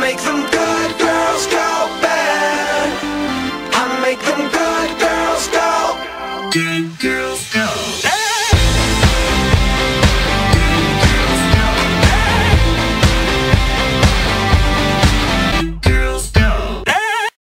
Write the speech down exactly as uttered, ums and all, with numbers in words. make them good girls go bad. I make them good girls go. Good girls go.